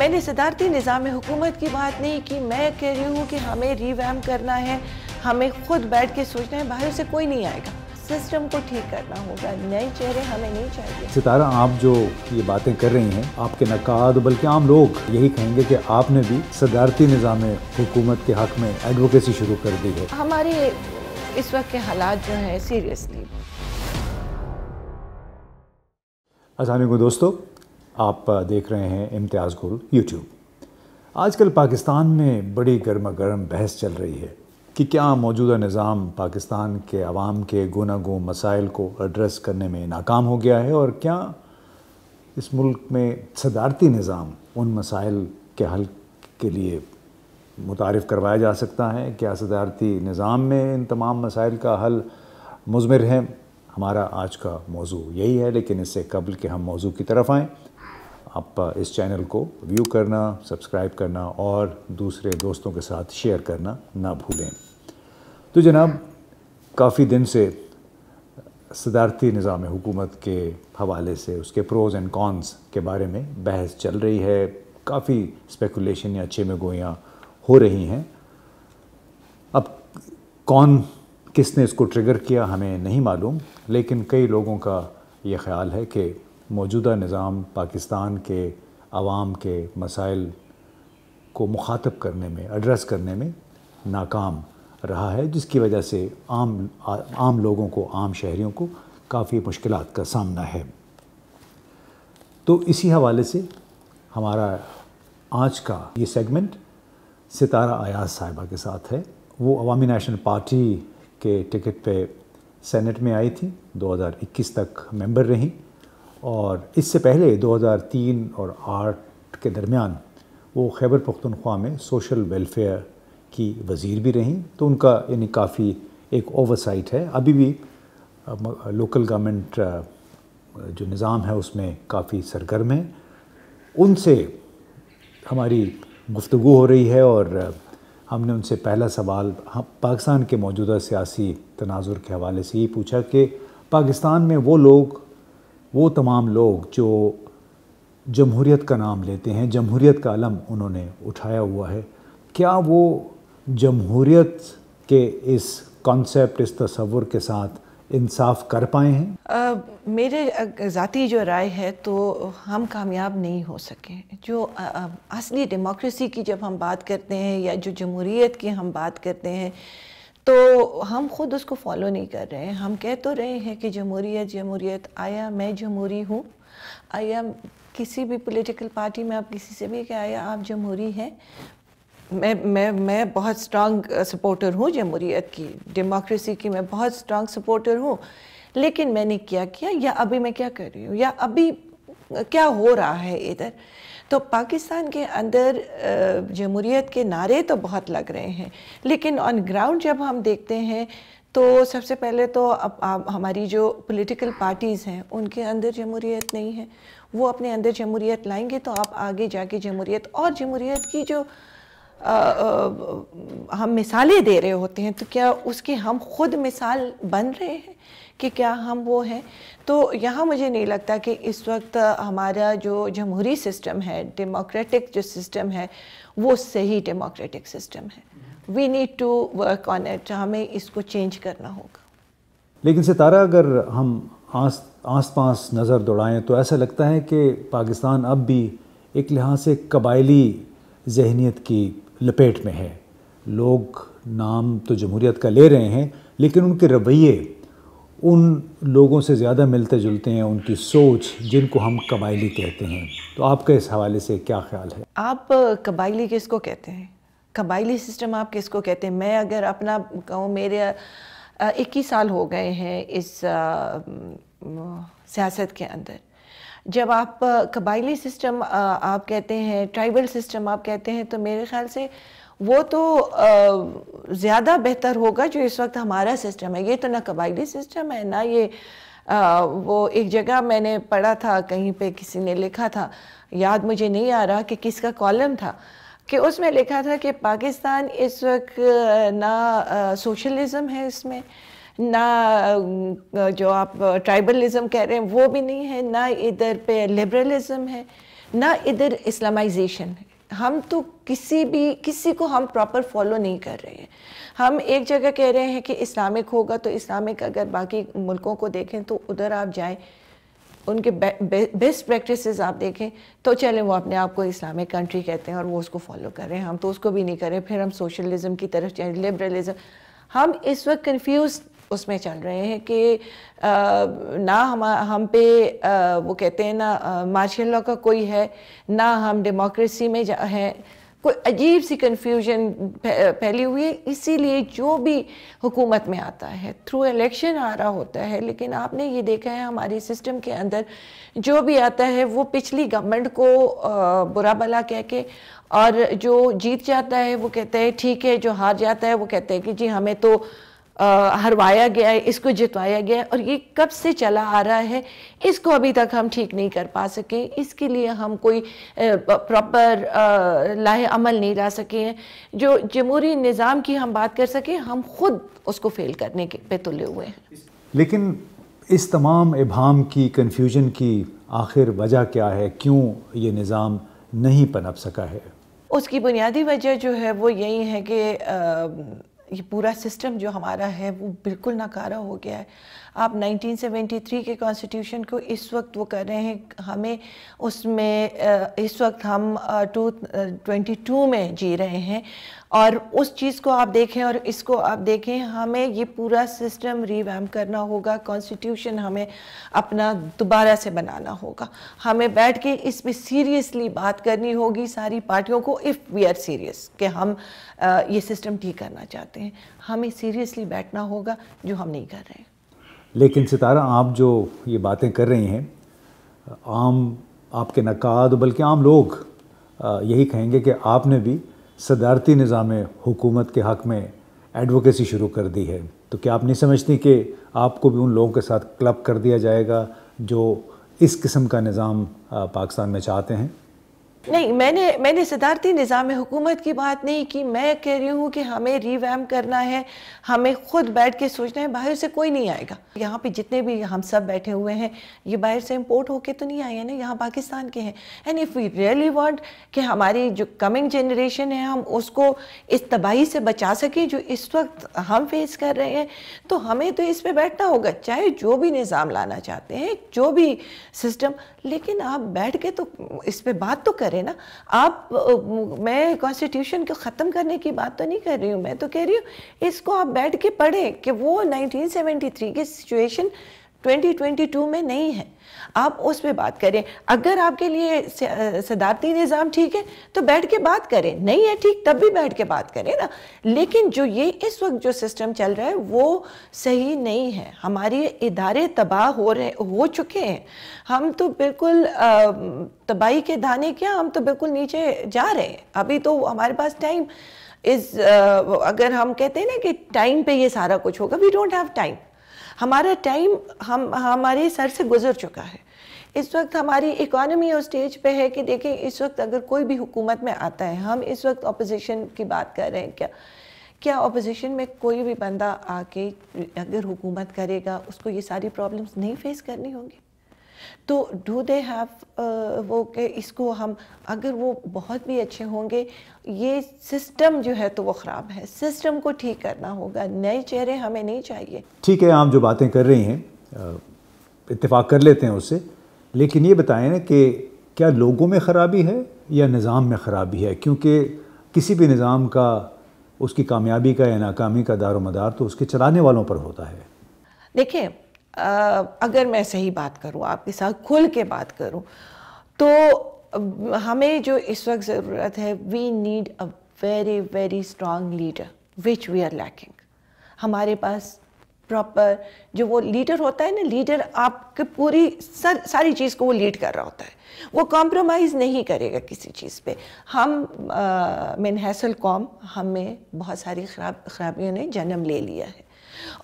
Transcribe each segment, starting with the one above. मैंने सदारती निज़ाम हुकूमत की बात नहीं की, मैं कह रही हूँ कि हमें रीवैम करना है, हमें खुद बैठ के सोचना है, बाहर से कोई नहीं आएगा, सिस्टम को ठीक करना होगा, नए चेहरे हमें नहीं चाहिए। सितारा, आप जो ये बातें कर रही हैं, आपके नकाद बल्कि आम लोग यही कहेंगे कि आपने भी सदारती निज़ाम हुकूमत के हक़ में एडवोकेसी शुरू कर दी है। हमारे इस वक्त के हालात जो हैं सीरियसली। अस्सलामुअलैकुम दोस्तों, आप देख रहे हैं इम्तियाज़ गुल यूट्यूब। आजकल पाकिस्तान में बड़ी गर्मा गर्म बहस चल रही है कि क्या मौजूदा निज़ाम पाकिस्तान के आवाम के गुनागो मसाइल को एड्रेस करने में नाकाम हो गया है और क्या इस मुल्क में सदारती निज़ाम उन मसाइल के हल के लिए मुतारिफ़ करवाया जा सकता है। क्या सदारती निज़ाम में इन तमाम मसाइल का हल मुज़मिर है? हमारा आज का मौजू यही है, लेकिन इससे कबल के हम मौजू की तरफ आएँ, आप इस चैनल को व्यू करना, सब्सक्राइब करना और दूसरे दोस्तों के साथ शेयर करना ना भूलें। तो जनाब, काफ़ी दिन से सदारती निज़ाम हुकूमत के हवाले से उसके प्रोज़ एंड कॉन्स के बारे में बहस चल रही है, काफ़ी स्पेकुलेशन या अच्छे में गोयाँ हो रही हैं। अब कौन किसने इसको ट्रिगर किया हमें नहीं मालूम, लेकिन कई लोगों का ये ख्याल है कि मौजूदा निज़ाम पाकिस्तान के आवाम के मसाइल को मुखातब करने में, एड्रेस करने में नाकाम रहा है, जिसकी वजह से आम लोगों को, आम शहरियों को काफ़ी मुश्किलात का सामना है। तो इसी हवाले से हमारा आज का ये सेगमेंट सितारा अयाज साहिबा के साथ है। वो अवामी नेशनल पार्टी के टिकट पे सेनेट में आई थी, 2021 तक मेंबर रहीं और इससे पहले 2003 और 2008 के दरमियान वो खैबर पख्तूनख्वा में सोशल वेलफेयर की वज़ीर भी रहीं। तो उनका यानी काफ़ी एक ओवरसाइट है, अभी भी लोकल गवर्नमेंट जो निज़ाम है उसमें काफ़ी सरगर्म है। उनसे हमारी गुफ्तगू हो रही है और हमने उनसे पहला सवाल पाकिस्तान के मौजूदा सियासी तनाज़ुर के हवाले से ही पूछा कि पाकिस्तान में वो तमाम लोग जो जमहूरियत का नाम लेते हैं, जमहूरियत का अलम उन्होंने उठाया हुआ है, क्या वो जमहूरियत के इस कॉन्सेप्ट, इस तस्वुर के साथ इंसाफ कर पाए हैं? मेरे ज़ाती जो राय है तो हम कामयाब नहीं हो सके। जो असली डेमोक्रेसी की जब हम बात करते हैं या जो जमहूरियत की हम बात करते हैं तो हम ख़ुद उसको फॉलो नहीं कर रहे हैं। हम कह तो रहे हैं कि जमहूरियत जमहूरियत, आया मैं जमहूरी हूँ, आया किसी भी पॉलिटिकल पार्टी में आप किसी से भी कि आया आप जमहूरी हैं। मैं बहुत स्ट्रांग सपोर्टर हूँ जमहूरियत की, डेमोक्रेसी की मैं बहुत स्ट्रांग सपोर्टर हूँ, लेकिन मैंने क्या किया या अभी मैं क्या कर रही हूँ या अभी क्या हो रहा है इधर। तो पाकिस्तान के अंदर जमहूरियत के नारे तो बहुत लग रहे हैं, लेकिन ऑन ग्राउंड जब हम देखते हैं तो सबसे पहले तो हमारी जो पॉलिटिकल पार्टीज़ हैं उनके अंदर जमहूरियत नहीं है। वो अपने अंदर जमहूरियत लाएंगे तो आप आगे जाके जमहूरियत और जमहूरियत की जो हम मिसालें दे रहे होते हैं तो क्या उसकी हम खुद मिसाल बन रहे हैं कि क्या हम वो हैं। तो यहाँ मुझे नहीं लगता कि इस वक्त हमारा जो जमहूरी सिस्टम है, डेमोक्रेटिक जो सिस्टम है, वो सही डेमोक्रेटिक सिस्टम है। We need to work on it, हमें इसको चेंज करना होगा। लेकिन सितारा, अगर हम आस पास नज़र दौड़ाएँ तो ऐसा लगता है कि पाकिस्तान अब भी एक लिहाज से कबायली जहनीत की लपेट में है। लोग नाम तो जमहूरियत का ले रहे हैं, लेकिन उनके रवैये उन लोगों से ज़्यादा मिलते जुलते हैं, उनकी सोच जिनको हम कबायली कहते हैं। तो आपका इस हवाले से क्या ख्याल है? आप कबायली किसको कहते हैं, कबायली सिस्टम आप किसको कहते हैं? मैं अगर अपना कहूँ, मेरे 21 साल हो गए हैं इस सियासत के अंदर। जब आप कबायली सिस्टम आप कहते हैं, ट्राइबल सिस्टम आप कहते हैं, तो मेरे ख्याल से वो तो ज़्यादा बेहतर होगा जो इस वक्त हमारा सिस्टम है। ये तो ना कबायली सिस्टम है ना ये वो एक जगह मैंने पढ़ा था, कहीं पे किसी ने लिखा था, याद मुझे नहीं आ रहा कि किसका कॉलम था, कि उसमें लिखा था कि पाकिस्तान इस वक्त ना सोशलिज़म है इसमें, ना जो आप ट्राइबलिज़म कह रहे हैं वो भी नहीं है, ना इधर पे लिबरलिज़म है, ना इधर इस्लामाइजेशन है। हम तो किसी को हम प्रॉपर फॉलो नहीं कर रहे हैं। हम एक जगह कह रहे हैं कि इस्लामिक होगा तो इस्लामिक, अगर बाकी मुल्कों को देखें तो उधर आप जाएं, उनके बेस्ट प्रैक्टिसेस आप देखें तो चलें, वो अपने आप को इस्लामिक कंट्री कहते हैं और वो उसको फॉलो कर रहे हैं, हम तो उसको भी नहीं कर रहे। फिर हम सोशलिज्म की तरफ जाएँ, लिबरलिज्म। हम इस वक्त कन्फ्यूज़ उसमें चल रहे हैं कि ना हम पे वो कहते हैं ना मार्शल लॉ का कोई है, ना हम डेमोक्रेसी में हैं। कोई अजीब सी कन्फ्यूजन फैली हुई है। इसीलिए जो भी हुकूमत में आता है थ्रू इलेक्शन आ रहा होता है, लेकिन आपने ये देखा है हमारी सिस्टम के अंदर जो भी आता है वो पिछली गवर्नमेंट को बुरा भला कह के, और जो जीत जाता है वो कहता है ठीक है, जो हार जाता है वो कहता है कि जी हमें तो हरवाया गया है, इसको जितवाया गया है। और ये कब से चला आ रहा है, इसको अभी तक हम ठीक नहीं कर पा सके। इसके लिए हम कोई प्रॉपर लाहे अमल नहीं ला सके हैं। जो जमहूरी निज़ाम की हम बात कर सके, हम खुद उसको फेल करने के पे तुले हुए हैं। लेकिन इस तमाम इबाम की, कन्फ्यूजन की आखिर वजह क्या है, क्यों ये निज़ाम नहीं पनप सका है? उसकी बुनियादी वजह जो है वो यही है कि ये पूरा सिस्टम जो हमारा है वो बिल्कुल नाकारा हो गया है। आप 1973 के कॉन्स्टिट्यूशन को इस वक्त वो कर रहे हैं, हमें उसमें इस वक्त हम 2022 में जी रहे हैं। और उस चीज़ को आप देखें और इसको आप देखें, हमें ये पूरा सिस्टम रिवैम्प करना होगा। कॉन्स्टिट्यूशन हमें अपना दोबारा से बनाना होगा। हमें बैठ के इस पर सीरियसली बात करनी होगी सारी पार्टियों को, इफ़ वी आर सीरियस कि हम ये सिस्टम ठीक करना चाहते हैं। हमें सीरियसली बैठना होगा, जो हम नहीं कर रहे। लेकिन सितारा, आप जो ये बातें कर रही हैं, आम आपके नकाद बल्कि आम लोग यही कहेंगे कि आपने भी सदारती निज़ाम हुकूमत के हक़ में एडवोकेसी शुरू कर दी है। तो क्या आप नहीं समझती कि आपको भी उन लोगों के साथ क्लब कर दिया जाएगा जो इस किस्म का निज़ाम पाकिस्तान में चाहते हैं? नहीं, मैंने सदारती निज़ाम हुकूमत की बात नहीं की। मैं कह रही हूँ कि हमें रिवैम्प करना है, हमें खुद बैठ के सोचना है। बाहर से कोई नहीं आएगा। यहाँ पे जितने भी हम सब बैठे हुए हैं, ये बाहर से इंपोर्ट होके तो नहीं आए हैं ना, यहाँ पाकिस्तान के हैं। And if we really want कि हमारी जो कमिंग जनरेशन है हम उसको इस तबाही से बचा सकें जो इस वक्त हम फेस कर रहे हैं, तो हमें तो इस पर बैठना होगा, चाहे जो भी निज़ाम लाना चाहते हैं, जो भी सिस्टम। लेकिन आप बैठ के तो इस पर बात तो करें ना। आप, मैं कॉन्स्टिट्यूशन को ख़त्म करने की बात तो नहीं कर रही हूँ। मैं तो कह रही हूँ इसको आप बैठ के पढ़ें कि वो 1973 की सिचुएशन 2022 में नहीं है। आप उस पर बात करें। अगर आपके लिए सदारती निज़ाम ठीक है तो बैठ के बात करें, नहीं है ठीक तब भी बैठ के बात करें ना। लेकिन जो ये इस वक्त जो सिस्टम चल रहा है वो सही नहीं है। हमारे इदारे तबाह हो चुके हैं। हम तो बिल्कुल तबाही के दाने, क्या हम तो बिल्कुल नीचे जा रहे हैं। अभी तो हमारे पास टाइम इज़, अगर हम कहते हैं ना कि टाइम पे ये सारा कुछ होगा, वी डोंट हैव टाइम। हमारा टाइम हमारे सर से गुजर चुका है। इस वक्त हमारी इकोनॉमी उस स्टेज पे है कि देखें, इस वक्त अगर कोई भी हुकूमत में आता है, हम इस वक्त अपोजिशन की बात कर रहे हैं, क्या अपोजिशन में कोई भी बंदा आके अगर हुकूमत करेगा उसको ये सारी प्रॉब्लम्स नहीं फेस करनी होंगी? तो डू दे हैव वो के इसको हम, अगर वो बहुत भी अच्छे होंगे, ये सिस्टम जो है तो वो ख़राब है। सिस्टम को ठीक करना होगा, नए चेहरे हमें नहीं चाहिए। ठीक है, आप जो बातें कर रही हैं इत्तेफाक कर लेते हैं उससे, लेकिन ये बताएं ना कि क्या लोगों में ख़राबी है या निज़ाम में ख़राबी है? क्योंकि किसी भी निज़ाम का, उसकी कामयाबी का या नाकामी का दारोमदार तो उसके चलाने वालों पर होता है। देखिए, अगर मैं सही बात करूं, आपके साथ खुल के बात करूं, तो हमें जो इस वक्त ज़रूरत है, we need a very very strong leader which we are lacking. हमारे पास प्रॉपर जो वो लीडर होता है ना, लीडर आपके पूरी सारी चीज़ को वो लीड कर रहा होता है, वो कॉम्प्रोमाइज़ नहीं करेगा किसी चीज़ पे। हम मिनहसल कौम, हमें बहुत सारी खराबियों ने जन्म ले लिया है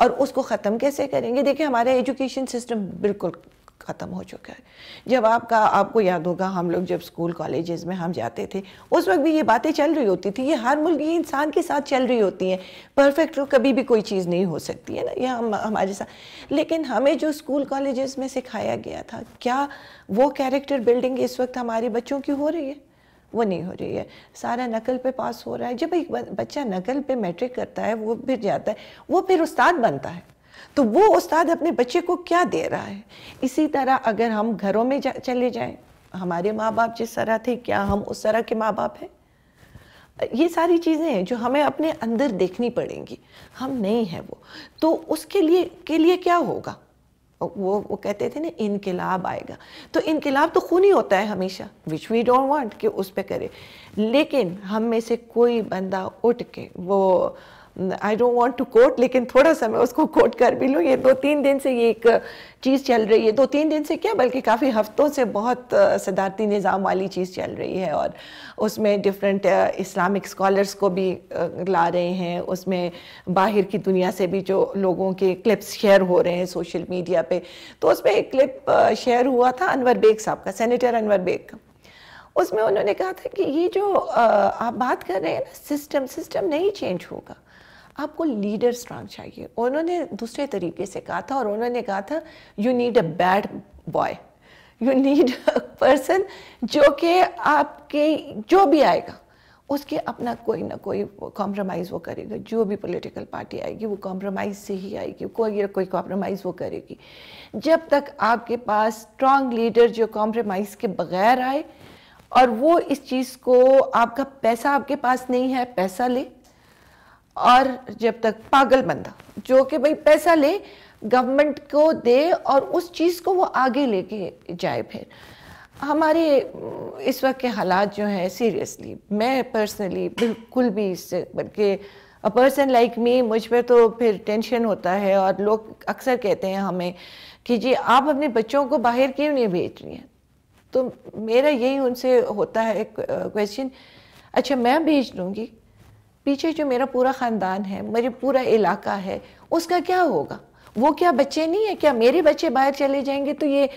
और उसको ख़त्म कैसे करेंगे? देखिए, हमारा एजुकेशन सिस्टम बिल्कुल ख़त्म हो चुका है। जब आपका आपको याद होगा हम लोग जब स्कूल कॉलेजेस में हम जाते थे उस वक्त भी ये बातें चल रही होती थी, ये हर मुल्क ये इंसान के साथ चल रही होती हैं। परफेक्ट कभी भी कोई चीज़ नहीं हो सकती है ना, ये हम हमारे साथ। लेकिन हमें जो स्कूल कॉलेजेस में सिखाया गया था क्या वो कैरेक्टर बिल्डिंग इस वक्त हमारे बच्चों की हो रही है? वो नहीं हो रही है, सारा नकल पे पास हो रहा है। जब एक बच्चा नकल पे मैट्रिक करता है वो फिर जाता है, वो फिर उस्ताद बनता है, तो वो उस्ताद अपने बच्चे को क्या दे रहा है? इसी तरह अगर हम घरों में चले जाएं, हमारे माँ बाप जिस तरह थे क्या हम उस तरह के माँ बाप हैं? ये सारी चीज़ें हैं जो हमें अपने अंदर देखनी पड़ेंगी, हम नहीं हैं वो। तो उसके लिए क्या होगा? वो कहते थे ना इनकलाब आएगा, तो इनकलाब तो खूनी होता है हमेशा, विच वी डोंट वांट कि उस पर करे। लेकिन हम में से कोई बंदा उठ के वो I don't want to quote, लेकिन थोड़ा सा मैं उसको कोट कर भी लूँ। ये 2-3 दिन से ये एक चीज़ चल रही है, 2-3 दिन से क्या बल्कि काफ़ी हफ्तों से बहुत सदारती निज़ाम वाली चीज़ चल रही है और उसमें डिफरेंट इस्लामिक स्कॉलर्स को भी ला रहे हैं, उसमें बाहर की दुनिया से भी जो लोगों के क्लिप्स शेयर हो रहे हैं सोशल मीडिया पे। तो उसमें एक क्लिप शेयर हुआ था अनवर बेग साहब का, सेनेटर अनवर बेग का। उसमें उन्होंने कहा था कि ये जो आप बात कर रहे हैं ना सिस्टम नहीं चेंज होगा, आपको लीडर स्ट्रांग चाहिए। उन्होंने दूसरे तरीके से कहा था और उन्होंने कहा था you need a bad boy, you need a person जो कि आपके जो भी आएगा उसके अपना कोई ना कोई कॉम्प्रोमाइज़ वो करेगा। जो भी पॉलिटिकल पार्टी आएगी वो कॉम्प्रोमाइज़ से ही आएगी, कोई ना कोई कॉम्प्रोमाइज़ वो करेगी। जब तक आपके पास स्ट्रांग लीडर जो कॉम्प्रोमाइज़ के बगैर आए और वो इस चीज़ को, आपका पैसा आपके पास नहीं है पैसा ले, और जब तक पागल बंदा जो कि भाई पैसा ले गवर्नमेंट को दे और उस चीज़ को वो आगे लेके जाए। फिर हमारे इस वक्त के हालात जो हैं सीरियसली मैं पर्सनली बिल्कुल भी इससे, बल्कि अ पर्सन लाइक मी, मुझ पर तो फिर टेंशन होता है। और लोग अक्सर कहते हैं हमें कि जी आप अपने बच्चों को बाहर क्यों नहीं भेज रही हैं, तो मेरा यही उनसे होता है क्वेश्चन, अच्छा मैं भेज लूँगी, पीछे जो मेरा पूरा ख़ानदान है, मेरे पूरा इलाका है, उसका क्या होगा? वो क्या बच्चे नहीं है, क्या मेरे बच्चे बाहर चले जाएंगे तो ये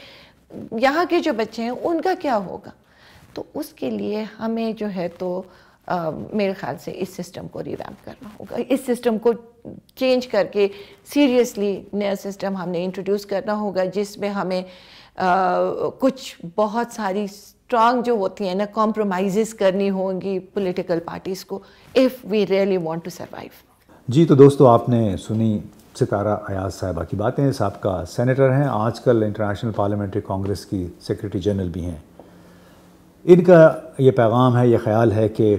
यहाँ के जो बच्चे हैं उनका क्या होगा? तो उसके लिए हमें जो है तो मेरे ख़्याल से इस सिस्टम को रिवैम्प करना होगा, इस सिस्टम को चेंज करके सीरियसली नया सिस्टम हमने इंट्रोड्यूस करना होगा जिसमें हमें कुछ बहुत सारी स्ट्रांग जो होती हैं ना कॉम्प्रोमाइज़ करनी होंगी पॉलिटिकल पार्टीज़ को, if we really want to survive. जी तो दोस्तों आपने सुनी सितारा अयाज साहिबा की बातें, साहब का सेनेटर हैं, आजकल इंटरनेशनल पार्लियामेंट्री कांग्रेस की सेक्रेटरी जनरल भी हैं। इनका ये पैगाम है, ये ख्याल है कि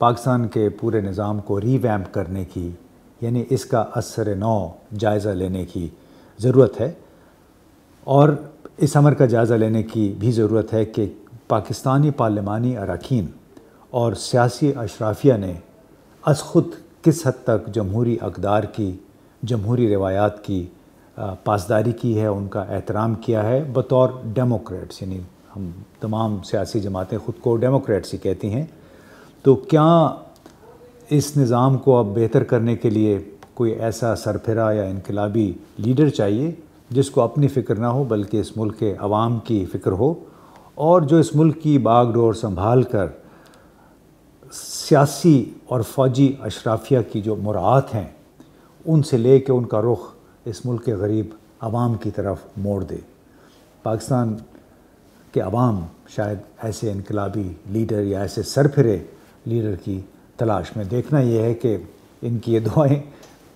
पाकिस्तान के पूरे निज़ाम को रीवैम्प करने की यानी इसका असर नौ जायज़ा लेने की ज़रूरत है और इस अमर का जायज़ा लेने की भी ज़रूरत है कि पाकिस्तानी पार्लिमानी अरकान और सियासी अशराफिया ने अस खुद किस हद तक जमहूरी अकदार की, जमहूरी रवायात की पासदारी की है, उनका एहतराम किया है बतौर डेमोक्रेट्स। यानी हम तमाम सियासी जमातें ख़ुद को डेमोक्रेट्स ही कहती हैं, तो क्या इस निज़ाम को अब बेहतर करने के लिए कोई ऐसा सरफिरा या इनकलाबी लीडर चाहिए जिसको अपनी फ़िक्र ना हो बल्कि इस मुल्क के अवाम की फ़िक्र हो और जो इस मुल्क की बागडोर संभाल कर सियासी और फौजी अशराफिया की जो मुराद हैं उनसे ले कर उनका रुख इस मुल्क के गरीब आवाम की तरफ मोड़ दे। पाकिस्तान के आवाम शायद ऐसे इनकलाबी लीडर या ऐसे सरफिरे लीडर की तलाश में। देखना यह है कि इनकी ये दुआएँ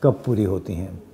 कब पूरी होती हैं।